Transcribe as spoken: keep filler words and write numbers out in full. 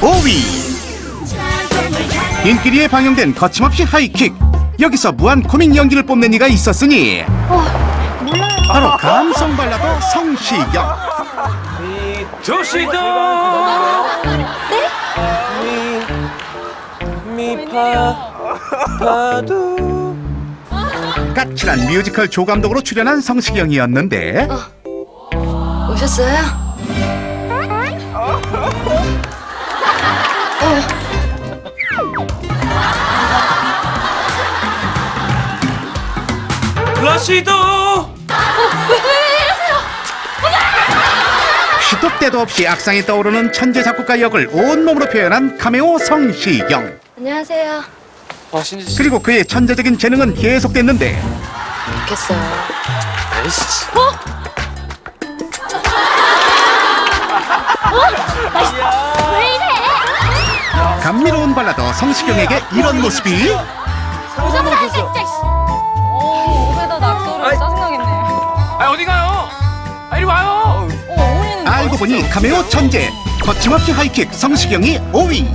오 위. 인기리에 방영된 거침없이 하이킥. 여기서 무한 코믹 연기를 뽐낸 이가 있었으니 어, 몰라요. 바로 감성 발라드 성시경. 조시도 네? 미파파도 까칠한 뮤지컬 조감독으로 출연한 성시경이었는데 어, 오셨어요? 러시도 어, 시도 때도 없이 악상이 떠오르는 천재 작곡가 역을 온몸으로 표현한 카메오 성시경. 안녕하세요. 아, 신지 씨. 그리고 그의 천재적인 재능은 계속됐는데 좋겠어요. 어? 감미로운 발라드 성시경에게 이런 모습이. 오후에다 낙서를 짜증나겠네. 아 어디 가요? 아 이리 와요. 어, 알고 보니 카메오 천재 거침없이 하이킥 성시경이 오 위.